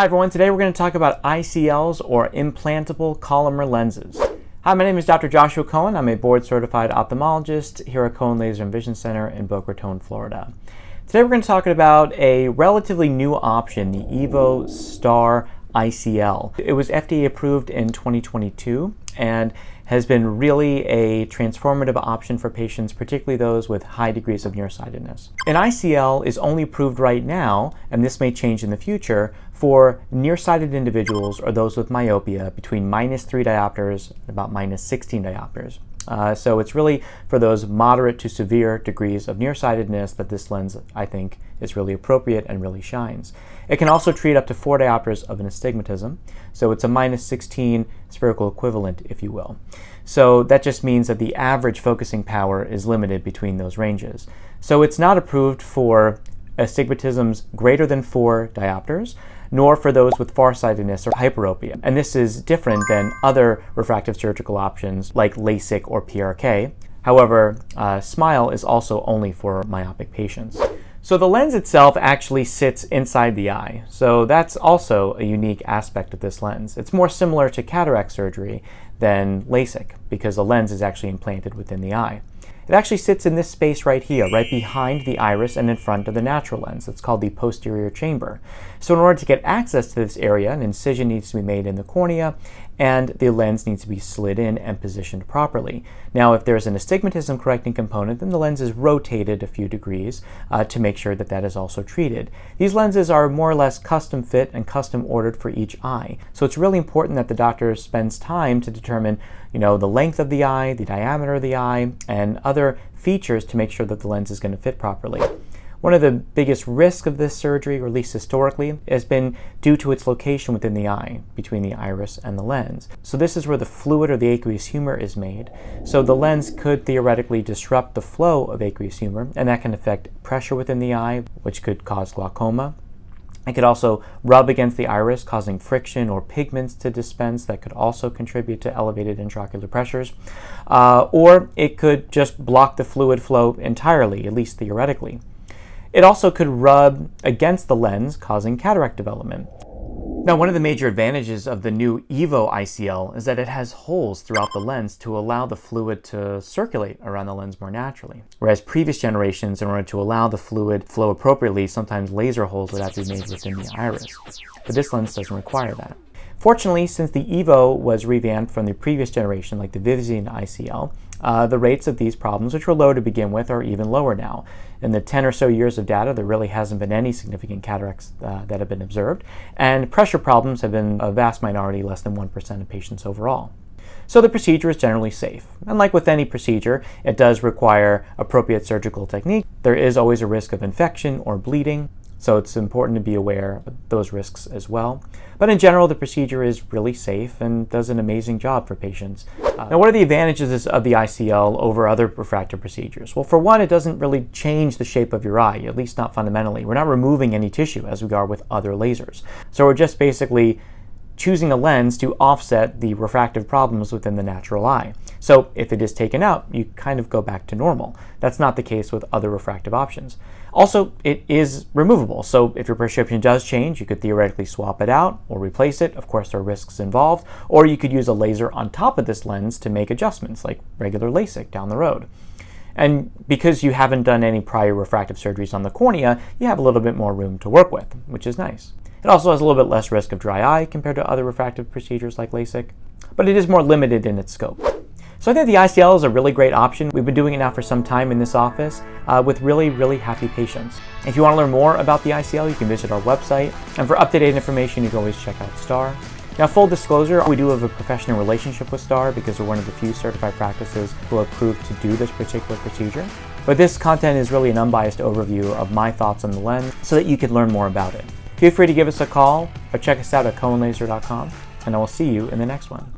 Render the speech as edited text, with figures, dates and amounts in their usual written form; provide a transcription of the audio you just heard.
Hi everyone, today we're going to talk about ICLs or implantable collamer lenses. Hi, my name is Dr. Joshua Cohen. I'm a board certified ophthalmologist here at Cohen Laser and Vision Center in Boca Raton, Florida. Today we're going to talk about a relatively new option, the EVO Star ICL. It was FDA approved in 2022 and has been really a transformative option for patients, particularly those with high degrees of nearsightedness. An ICL is only approved right now, and this may change in the future, for nearsighted individuals or those with myopia between -3 diopters and about -16 diopters. So it's really for those moderate to severe degrees of nearsightedness that this lens, I think, is really appropriate and really shines. It can also treat up to 4 diopters of an astigmatism, so it's a -16 spherical equivalent, if you will. So that just means that the average focusing power is limited between those ranges. So it's not approved for astigmatisms greater than 4 diopters, nor for those with farsightedness or hyperopia. And this is different than other refractive surgical options like LASIK or PRK. However, SMILE is also only for myopic patients. So the lens itself actually sits inside the eye. So that's also a unique aspect of this lens. It's more similar to cataract surgery than LASIK because the lens is actually implanted within the eye. It actually sits in this space right here, right behind the iris and in front of the natural lens. It's called the posterior chamber. So in order to get access to this area, an incision needs to be made in the cornea and the lens needs to be slid in and positioned properly. Now, if there's an astigmatism correcting component, then the lens is rotated a few degrees to make sure that that is also treated. These lenses are more or less custom fit and custom ordered for each eye. So it's really important that the doctor spends time to determine, the length of the eye, the diameter of the eye, and other features to make sure that the lens is going to fit properly. One of the biggest risks of this surgery, or at least historically, has been due to its location within the eye, between the iris and the lens. So this is where the fluid or the aqueous humor is made. So the lens could theoretically disrupt the flow of aqueous humor, and that can affect pressure within the eye, which could cause glaucoma. It could also rub against the iris, causing friction or pigments to dispense that could also contribute to elevated intraocular pressures. Or it could just block the fluid flow entirely, at least theoretically. It also could rub against the lens, causing cataract development. Now, one of the major advantages of the new EVO ICL is that it has holes throughout the lens to allow the fluid to circulate around the lens more naturally. Whereas previous generations, in order to allow the fluid flow appropriately, sometimes laser holes would have to be made within the iris. But this lens doesn't require that. Fortunately, since the EVO was revamped from the previous generation, like the Visian ICL, the rates of these problems, which were low to begin with, are even lower now. In the 10 or so years of data, there really hasn't been any significant cataracts that have been observed, and pressure problems have been a vast minority, less than 1% of patients overall. So the procedure is generally safe. And like with any procedure, it does require appropriate surgical technique. There is always a risk of infection or bleeding, so it's important to be aware of those risks as well. But in general, the procedure is really safe and does an amazing job for patients. Now, what are the advantages of the ICL over other refractive procedures? Well, for one, it doesn't really change the shape of your eye, at least not fundamentally. We're not removing any tissue as we are with other lasers. So we're just basically choosing a lens to offset the refractive problems within the natural eye. So if it is taken out, you kind of go back to normal. That's not the case with other refractive options. Also, it is removable. So if your prescription does change, you could theoretically swap it out or replace it. Of course, there are risks involved. Or you could use a laser on top of this lens to make adjustments like regular LASIK down the road. And because you haven't done any prior refractive surgeries on the cornea, you have a little bit more room to work with, which is nice. It also has a little bit less risk of dry eye compared to other refractive procedures like LASIK, but it is more limited in its scope. So I think the ICL is a really great option. We've been doing it now for some time in this office with really, really happy patients. If you want to learn more about the ICL, you can visit our website. And for up-to-date information, you can always check out Staar. Now, full disclosure, we do have a professional relationship with Staar because we're one of the few certified practices who are approved to do this particular procedure. But this content is really an unbiased overview of my thoughts on the lens so that you can learn more about it. Feel free to give us a call or check us out at CohenLaser.com, and I will see you in the next one.